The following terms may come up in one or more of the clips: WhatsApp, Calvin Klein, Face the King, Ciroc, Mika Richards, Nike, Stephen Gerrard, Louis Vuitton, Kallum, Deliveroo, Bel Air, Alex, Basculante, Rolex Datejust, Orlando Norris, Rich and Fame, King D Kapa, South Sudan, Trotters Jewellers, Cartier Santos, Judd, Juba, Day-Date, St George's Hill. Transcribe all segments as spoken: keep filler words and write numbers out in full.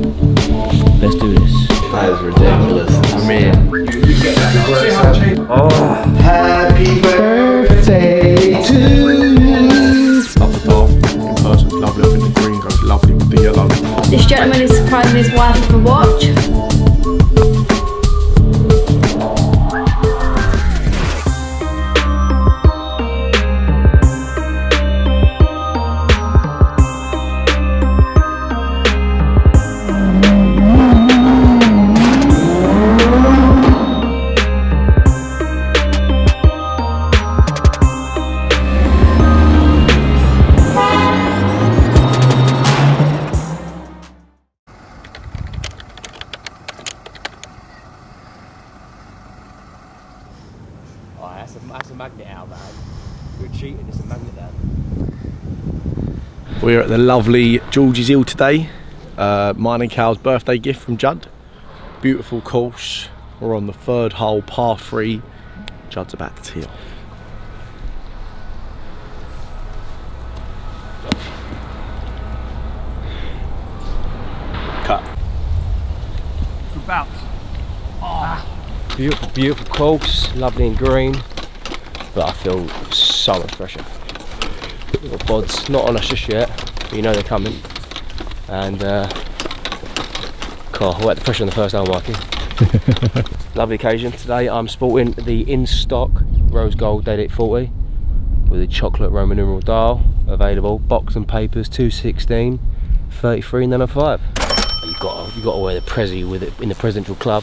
Let's do this. That is ridiculous. I mean, oh, happy birthday to you. Love the ball in person, lovely up in the green, goes lovely with the yellow. This gentleman is surprising his wife with a watch. We're at the lovely George's Hill today. Uh, mine and Cal's birthday gift from Judd. Beautiful course. We're on the third hole, par three. Judd's about to tee off. Cut. Good bounce. Oh. Beautiful, beautiful course. Lovely and green. But I feel so much pressure. Little bods, not on us just yet, but you know they're coming. And uh, God, I like the pressure on the first hole, Mikey. Lovely occasion today. I'm sporting the in-stock rose gold Datejust forty with a chocolate Roman numeral dial available. Box and papers two sixteen, thirty-three, and then a five. You got you got to wear the Prezi with it in the presidential club.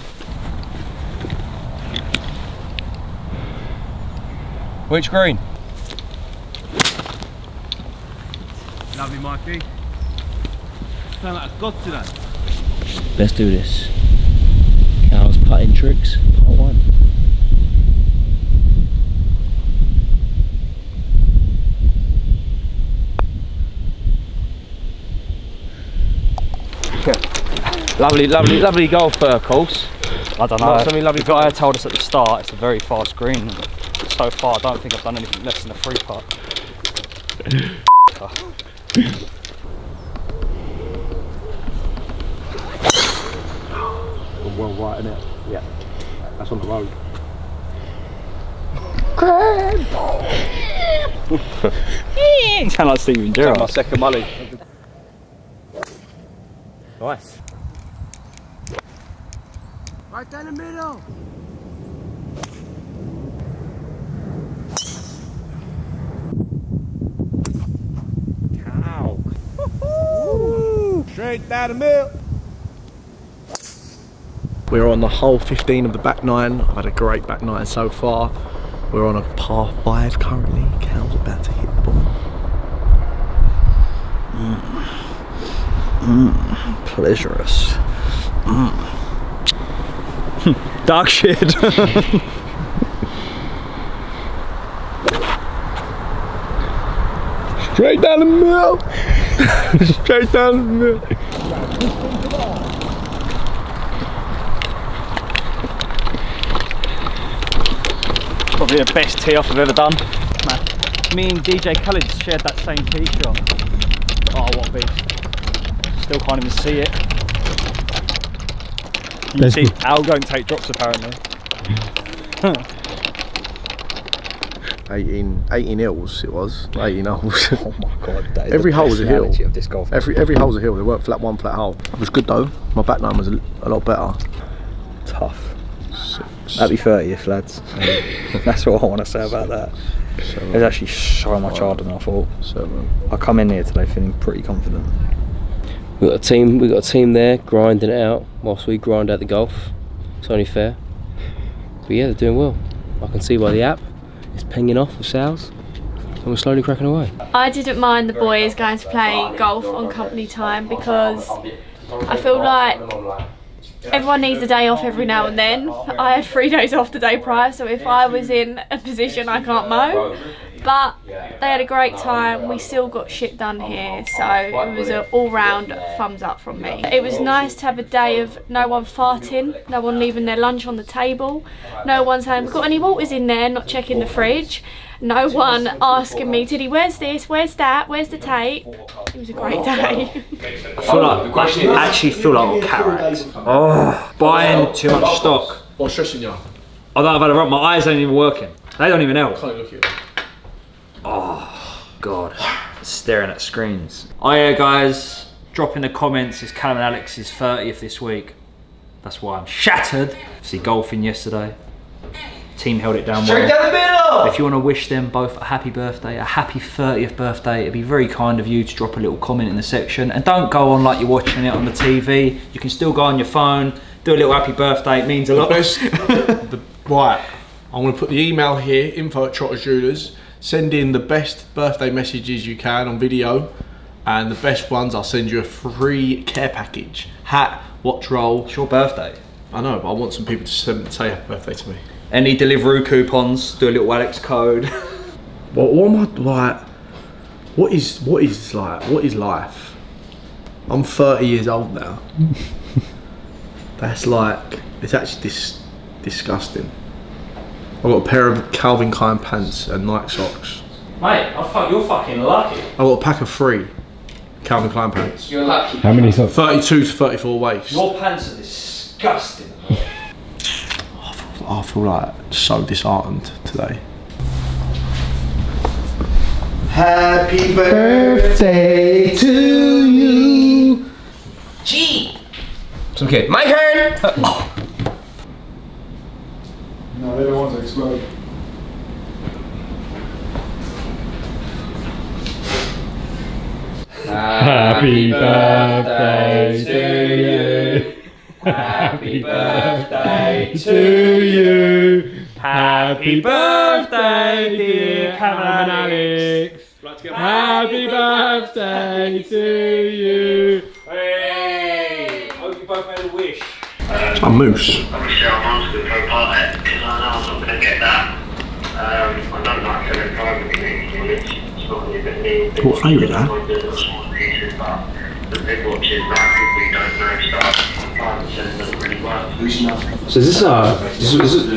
Which green? Lovely, Mikey. Sound like a god today. Let's do this. Cal's putting tricks, part one. Okay. Lovely, lovely, lovely golf uh, course. I don't know. Not something lovely. The guy told us at the start it's a very fast green. So far, I don't think I've done anything less than a free putt. oh. Well right, isn't it? Yeah. That's on the road. Grand! You sound like Stephen Gerrard. My second molly. Nice. Right down the middle. Straight down the middle. We're on the hole fifteen of the back nine. I've had a great back nine so far. We're on a par five currently. Cal's about to hit the ball. Mm. Mm. Pleasurous. Mm. Dark shit. Straight down the middle. Straight down the middle. Probably the best tee off I've ever done. Man, me and D J Kallum shared that same tee shot. Oh, what a beast. Still can't even see it. You can see Al going to take drops apparently. eighteen hills it was, eighteen holes. Oh my god, that is every hole was a hill. Of this golf every every hole's a hill. They weren't flat one, flat hole. It was good though. My back nine was a, a lot better. Tough. Six. Happy thirtieth, lads. That's what I want to say about that. Seven. It was actually so much harder than I thought. Seven. I come in here today feeling pretty confident. We got a team. We got a team there grinding it out whilst we grind out the golf. It's only fair. But yeah, they're doing well. I can see by the app. It's pinging off with sows and we're slowly cracking away. I didn't mind the boys going to play golf on company time because I feel like everyone needs a day off every now and then. I had three days off the day prior, so if I was in a position I can't mow, but they had a great time. We still got shit done here, so it was an all-round thumbs up from me. It was nice to have a day of no one farting, no one leaving their lunch on the table, no one saying we've got any waters in there, not checking the fridge, no one asking me, Tiddy, where's this, where's that, where's the tape? It was a great day. I feel like, actually, actually feel like a carrot. Oh, buying too much stock. What's stressing you? I don't have had a rub, my eyes ain't even working. They don't even help. I can't look at it. Oh, God. Staring at screens. Oh yeah, guys. Drop in the comments, it's Kallum and Alex's thirtieth this week. That's why I'm shattered. See golfing yesterday. Team held it down well. Straight down the middle! If you want to wish them both a happy birthday, a happy thirtieth birthday, it'd be very kind of you to drop a little comment in the section. And don't go on like you're watching it on the T V. You can still go on your phone, do a little happy birthday, it means a lot. The, right, I'm going to put the email here, info at Trotters Jewellers. Send in the best birthday messages you can on video, and the best ones, I'll send you a free care package. Hat, watch, roll. It's your birthday. I know, but I want some people to send, say happy birthday to me. Any Deliveroo coupons, do a little Alex code. what, what am I, like, what is, what is like, what is life? I'm thirty years old now. That's like, it's actually dis disgusting. I've got a pair of Calvin Klein pants and Nike socks. Mate, I fuck, you're fucking lucky. I've got a pack of three Calvin Klein pants. You're lucky. How many socks? thirty-two to thirty-four waist. Your pants are disgusting. I, feel, I feel like so disheartened today. Happy birthday to you. Gee. Some kid. My turn. Oh. No, they don't want to explode. Happy birthday to you. Happy birthday to you. Happy birthday, dear Kallum and Alex. Happy birthday to you. Hey! Hope you both made a wish. It's my moose. What flavour is that? So is this a this is, this,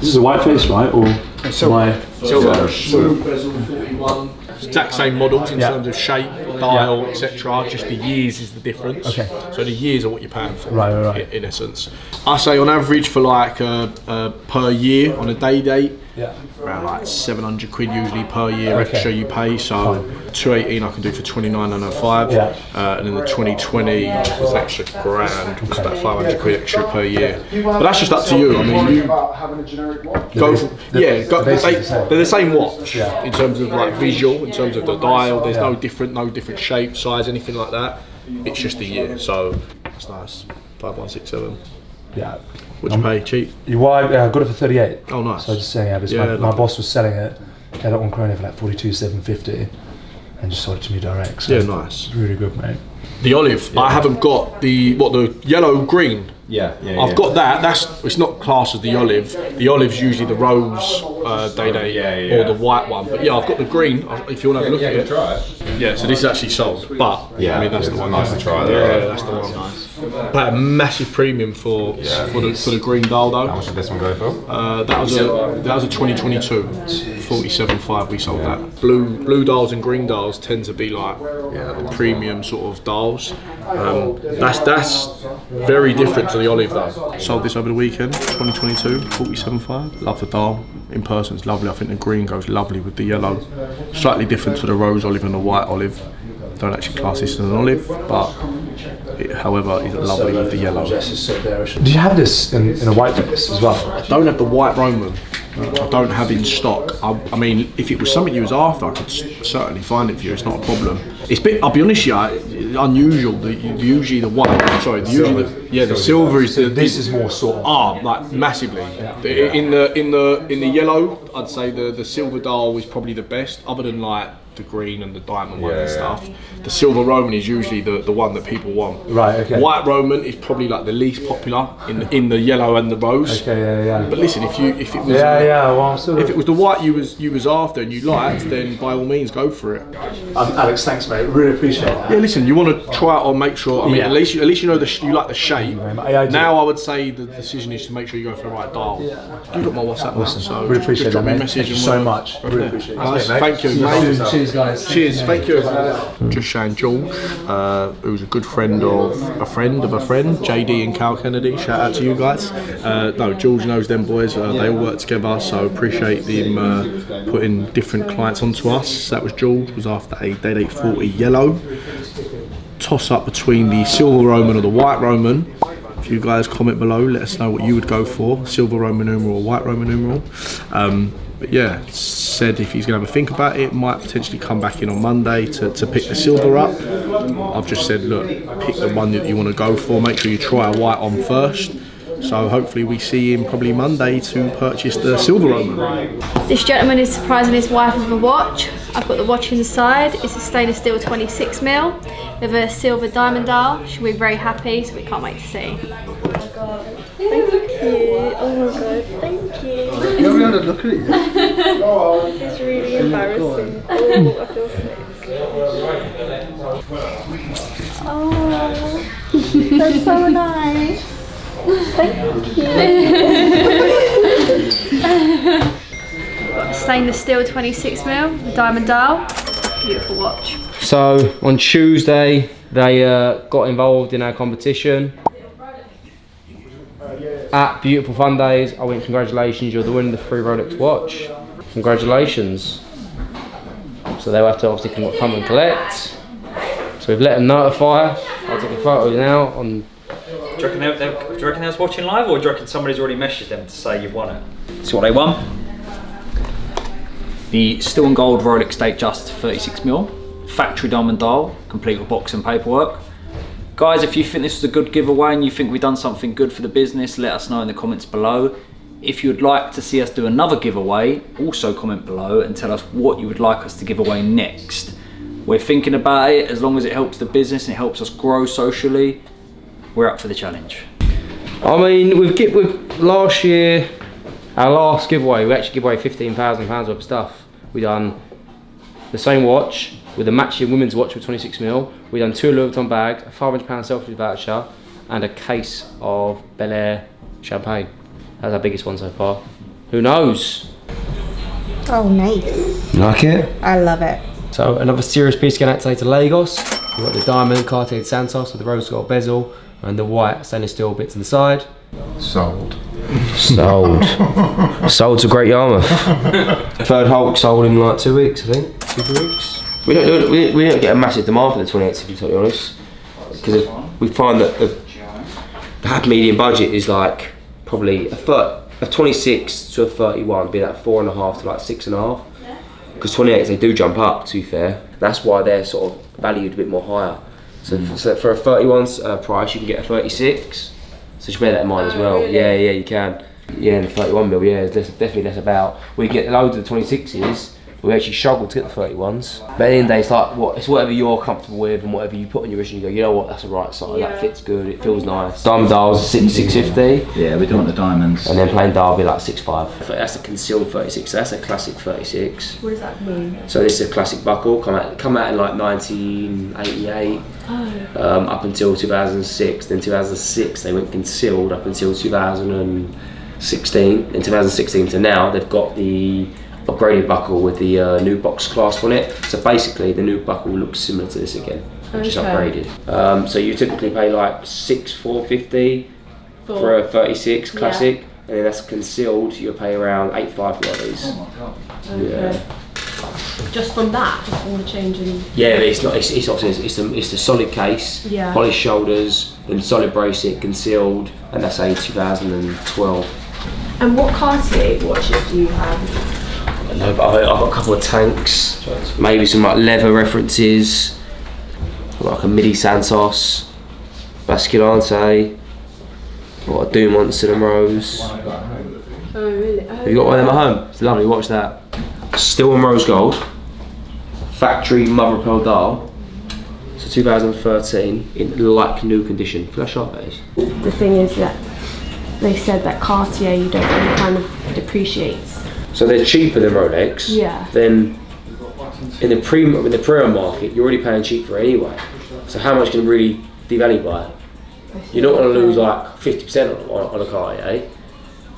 this is a white face, right? Or silver? Silver. Silver. Exact same model in yeah. terms of shape, dial, yeah. et cetera. Just the years is the difference. Okay. So the years are what you're paying for, right, right, right. in essence. I say on average for like uh, uh, per year on a day date, yeah. around like seven hundred quid usually per year okay. extra you pay. So Fine. two eighteen I can do for twenty-nine nine oh five, yeah. uh, and then the twenty twenty was an extra grand, okay. was about five hundred quid extra per year. But that's just up to you. I mean, you go for, yeah, go, they, they're the same watch yeah. in terms of like visual. In terms of the dial, there's yeah. no different, no different shape, size, anything like that. It's just a year, so it's nice. Five, one, six, seven. Yeah. What'd you um, pay? Cheap? You why? Yeah, I got it for thirty-eight. Oh, nice. So I was just saying, yeah, yeah, my, my boss was selling it. He had it on Crony for like forty-two, seven fifty, and just sold it to me direct. So yeah, nice. Really good, mate. The olive. Yeah. I haven't got the what the yellow green. Yeah, yeah, I've yeah. got that. That's it's not classed as the olive. The olive's usually the rose uh, day day yeah, yeah, or the white one. But yeah, I've got the green. If you want to have a look yeah, at it, try it. Yeah. So this is actually sold, but yeah, I mean that's yeah, the one. Nice to try. That, yeah, right? yeah, that's the one. Nice. But a massive premium for yeah. for, the, for the green dial though. How much did this one go for? Uh, that was a that was a twenty twenty-two, forty-seven five. We sold yeah. that. Blue blue dials and green dials tend to be like yeah, the premium sort of dials. Um, that's that's very different. The olive though. Sold this over the weekend, twenty twenty-two, forty-seven five. Love the dial in person, it's lovely. I think the green goes lovely with the yellow. Slightly different to the rose olive and the white olive. Don't actually class this as an olive, but it, however, is lovely with the yellow. Did you have this in, in a white face as well? I don't have the white Roman. I don't have in stock. I, I mean, if it was something you was after, I could certainly find it for you. It's not a problem. It's bit. I'll be honest, yeah, unusual. The, usually the white, sorry, the usually the, yeah, the silver is the. This is more sort of ah, like massively. In the in the in the yellow, I'd say the the silver dial is probably the best. Other than like the green and the diamond yeah. one and stuff. The silver Roman is usually the, the one that people want. Right, okay. White Roman is probably like the least popular in the, in the yellow and the rose. Okay, yeah, yeah. But listen, if you if it was yeah, the, yeah, well, I'm sort of if it was the white you was you was after and you liked, then by all means go for it. Um, Alex, thanks mate, really appreciate that. Yeah, listen, you want to try it or make sure. I mean, yeah. at least you, at least you know the you like the shape. I, I now I would say the decision is to make sure you go for the right dial. Yeah. You got my WhatsApp, awesome. now, so really appreciate just drop that, me a message. Thank you so much. Really right appreciate it. Nice. Mate. Thank you. Cheers, mate. Cheers, guys. Cheers. Thank you. Just showing George, uh, who's a good friend of a friend of a friend, J D and Cal Kennedy. Shout out to you guys. Uh, no, George knows them boys. Uh, they all work together, so appreciate them uh, putting different clients onto us. That was George. Was after a Day-Date forty yellow. Toss up between the silver Roman or the white Roman. If you guys comment below, let us know what you would go for, silver Roman numeral or white Roman numeral. Um, but yeah, said if he's going to have a think about it, might potentially come back in on Monday to, to pick the silver up. I've just said, look, pick the one that you want to go for, make sure you try a white on first. So hopefully we see him probably Monday to purchase the silver Roman. This gentleman is surprising his wife with a watch. I've got the watch inside. It's a stainless steel twenty-six mil with a silver diamond dial. She'll be very happy, so we can't wait to see. Oh my god. Thank you. Oh my god. Thank you. You haven't had a look at it yet. This is really embarrassing. Oh, I feel sick. Oh, that's so nice. Thank you. Stainless steel twenty-six mil, the diamond dial, beautiful watch. So on Tuesday they uh, got involved in our competition. At Beautiful Fun Days I went, congratulations, you're the winner of the free Rolex watch. Congratulations. So they'll have to obviously come and collect. So we've let them notify. I'll take a photo now on... Do you reckon they're, they're, do you reckon they're watching live, or do you reckon somebody's already messaged them to say you've won it? That's what they won. The steel and gold Rolex Datejust thirty-six mil, factory diamond dial, complete with box and paperwork. Guys, if you think this was a good giveaway and you think we've done something good for the business, let us know in the comments below. If you'd like to see us do another giveaway, also comment below and tell us what you would like us to give away next. We're thinking about it. As long as it helps the business and it helps us grow socially, we're up for the challenge. I mean, we've, we've last year, our last giveaway, we actually give away fifteen thousand pounds worth of stuff. We done the same watch with a matching women's watch with twenty-six mil. We done two Louis Vuitton bags, a five hundred pound self-service voucher, and a case of Bel Air champagne. That's our biggest one so far. Who knows? Oh, nice. Like it? I love it. So another serious piece going out today to Lagos. We've got the diamond Cartier Santos with the rose gold bezel and the white stainless steel bits on the side. Sold. Sold. Sold to Great Yarmouth. Third Hulk sold in like two weeks, I think. Two weeks. We don't we, we don't get a massive demand for the twenty-eights, to be totally honest, because we find that the, the median budget is like probably a third, a twenty-six to a thirty-one, be that four and a half to like six and a half. Because twenty-eights they do jump up. To be fair, that's why they're sort of valued a bit more higher. So, mm. so for a thirty-one uh, price, you can get a thirty-six. So just bear that in mind as well. Yeah, yeah, you can. Yeah, the thirty-one mil, yeah, it's less, definitely less about. We get loads of the twenty-sixes, but we actually struggle to get the thirty-ones. But at the end of the day, it's like, what, it's whatever you're comfortable with and whatever you put on your wrist and you go, you know what, that's the right size, yeah. That fits good, it feels nice. Diamond dials, six six fifty. Yeah, we don't want the diamonds. And then plain dial will be like six five. That's a concealed thirty-six, so that's a classic thirty-six. What does that mean? So this is a classic buckle, come out, come out in like nineteen eighty-eight. Oh. Um, up until two thousand six, then two thousand six they went concealed up until two thousand sixteen, and two thousand sixteen to now they've got the upgraded buckle with the uh, new box clasp on it. So basically the new buckle looks similar to this again, which okay. is upgraded. Um, so you typically pay like six four fifty Four. for a thirty-six classic, yeah. and then that's concealed you pay around eight five for these. Oh my god. Okay. Yeah. Just from that, just all the changing. Yeah, but it's not. It's it's obviously it's a, it's a solid case, yeah. polished shoulders, and solid bracelet, concealed, and that's a two thousand twelve. And what Cartier watches do you have? I don't know, but I've, I've got a couple of tanks, maybe some like leather references, like a Midi Santos, Basculante, got a Dumont Cinnamon Rose. Oh really? Oh, have you got one of them at home? It's lovely. Watch that. Steel and rose gold, factory mother of pearl dial. So two thousand thirteen, in like new condition. Look how sharp that is. The thing is that they said that Cartier, you don't really kind of depreciates. So they're cheaper than Rolex. Yeah. Then in the pre in the pre-owned market, you're already paying cheap for it anyway. So how much can really devalue by it? You're not going to lose like fifty percent on, on a car, eh?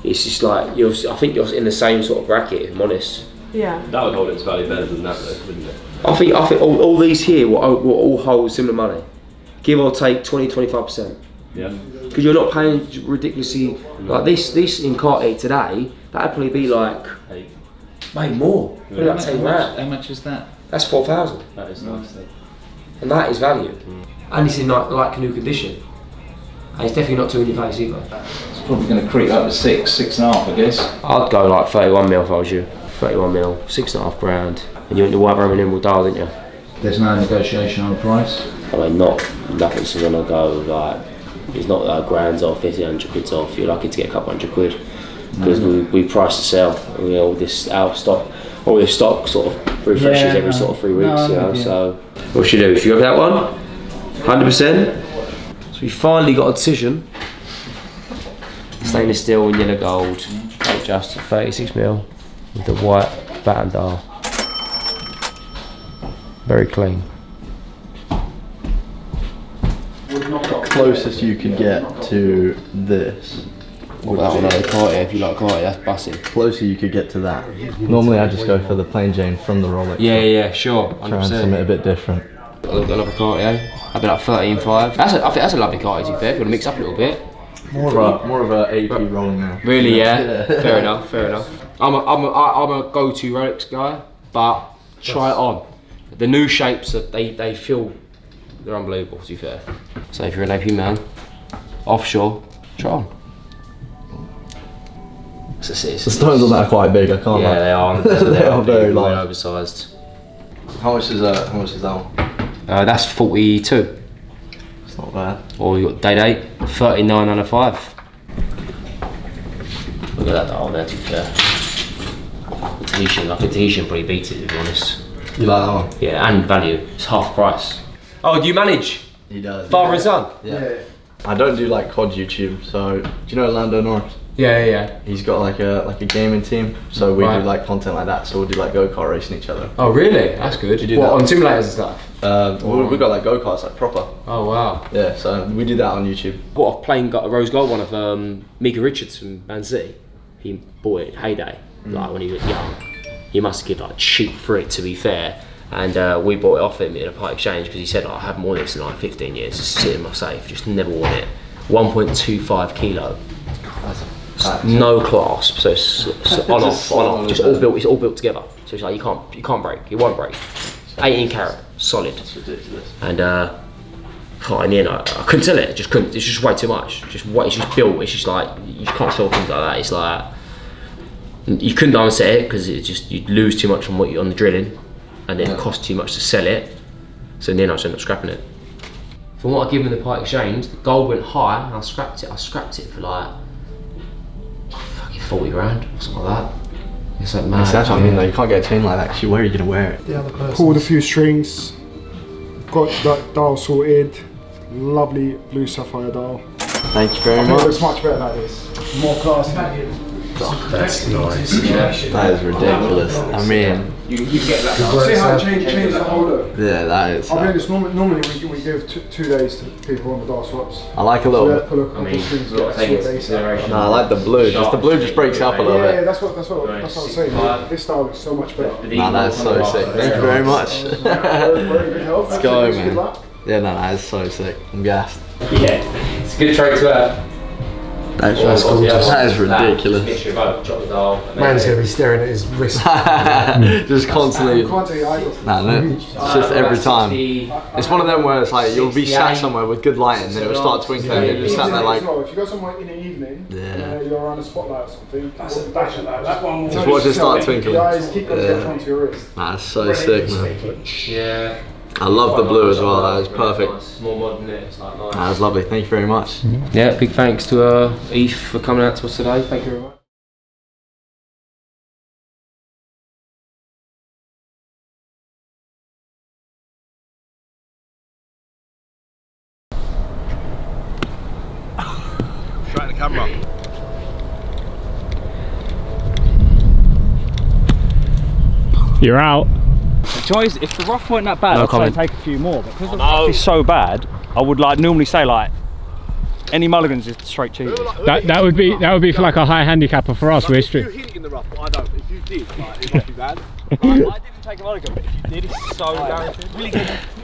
It's just like, you're, I think you're in the same sort of bracket, if I'm honest. Yeah. That would hold its value better than that though, wouldn't it? I think, I think all, all these here will, will all hold similar money. Give or take twenty, twenty-five percent. Yeah. Because you're not paying ridiculously, mm. like this This in Cartier today, that'd probably be like, Eight. way more. Yeah. Like how, much, how much is that? That's four thousand. That is nice though. And that is value. Mm. And it's in like, like new condition. And it's definitely not two in your face either. It's probably going to creep up to six, six and a half, I guess. I'd go like thirty-one mil if I was you. thirty-one mil, six and a half grand. And you went to White Roman Emerald Dial, didn't you? There's no negotiation on the price? I mean, not, nothing's going to go like, it's not like grand's off, fifty, a hundred quid's off. You're lucky to get a couple hundred quid. Because no. we, we price to sell, and you know, all this, our stock, all this stock sort of refreshes yeah, every no. sort of three weeks, no, you know, yeah. so. What should you do? If you go for that one, one hundred percent. So we finally got a decision. Stainless steel and yellow gold. Datejust thirty-six mil with the white baton dial. Very clean. The closest you could get to this. Or that one over Cartier, if you like Cartier, that's bussing. Closer you could get to that. Normally I just go for the plain Jane from the Rolex. Yeah, yeah, sure. one hundred percent. Trying something a bit different. I love the Cartier. I'd be like thirteen five. That's a, I think that's a lovely car, to be fair, if you want to mix up a little bit. More of a, more of a A P rolling now. Really, yeah. yeah. Fair enough, fair enough. I'm a, I'm a, I'm a go-to Rolex guy, but try it on. The new shapes, they, they feel, they're unbelievable, to be fair. So if you're an A P man, offshore, try on. It's a, it's the stones on that are quite big, I can't Yeah, like. they are. They, they are, are very large. Oversized. How much is that? How much is that one? Uh, that's forty-two. It's not bad. Or you got date eight, thirty-nine ninety-five. Look at that dial there, to be fair. Tahitian, I think Tahitian probably beats it, to be honest. You like that one? Yeah, and value. It's half price. Oh, do you manage? He does. Father yeah. and son? Yeah. yeah. I don't do like C O D YouTube, so do you know Orlando Norris? Yeah, yeah, yeah. He's got like a like a gaming team, so we right. do like content like that. So we'll do like go kart racing each other. Oh really? That's good. You do what, that on simulators and stuff? Um, oh. we, we got like go karts, like proper. Oh wow. Yeah, so we do that on YouTube. What I've playing got a rose gold one of um, Mika Richards from Man City. He bought it in heyday, mm. like when he was young. He must have given like cheap for it, to be fair. And uh, we bought it off him in a part exchange because he said, oh, I haven't worn this in like fifteen years. It's sitting in my safe, just never worn it. one point two five kilo. That's no clasp, so it's, it's on off, on off. Just all built. It's all built together. So it's like you can't, you can't break. It won't break. eighteen carat, solid. That's ridiculous. And uh, oh, in the end, I, I couldn't sell it. Just couldn't. It's just way too much. Just what? It's just built. It's just like you can't sell things like that. It's like you couldn't diamond set it because it just you'd lose too much on what you on the drilling, and then yeah. it cost too much to sell it. So in the end, I just ended up scrapping it. From what I give them the part exchange, the gold went high, and I scrapped it. I scrapped it for like. forty grand or something like that. It's like mad. That's what I mean though, you can't get a chain like that because where are you going to wear it? The other person. Pulled a few strings, got that dial sorted, lovely blue sapphire dial. Thank you very I much. It looks much better like this. More class than you. Oh, that's nice. Yeah. That is ridiculous. I mean, you, you get that. See how it change, change the whole look? Yeah, that is. I mean, it's norm normally we, we give two, two days to people on the dial swaps. I like a little. So look I mean, I, no, I like the blue. Just the blue just breaks up a little bit. Yeah, yeah, that's what that's what that's what I'm saying. This style looks so much better. Nah, that's so sick. Thank you very much. Let's go, man. Yeah, no, that is so sick. I'm gassed. Yeah, it's a good trade to have. That's, that's, cool. That is ridiculous. Man's going to be staring at his wrist. Just constantly. Nah, no. It's just every time. It's one of them where it's like you'll be sat somewhere with good lighting and then it'll start twinkling and you'll be sat there like. If you go somewhere in the evening and you're on a spotlight or something, that's a dash at that. That one will just watch it start twinkling. That's so sick, man. Yeah. I love the blue as well, that is perfect. That was lovely, thank you very much. Mm-hmm. Yeah, big thanks to uh, Eve for coming out to us today, thank you very much. camera. You're out. Joyce, if the rough weren't that bad, no I'd comment. Try and take a few more. But because the rough is so bad, I would like normally say like any mulligans is straight cheese. That that would be that would be for like a high handicapper for us. We're straight. If you hit in the rough, I don't. If you did, like, it might be bad. Like, I didn't take a mulligan, but if you did, it's so guaranteed.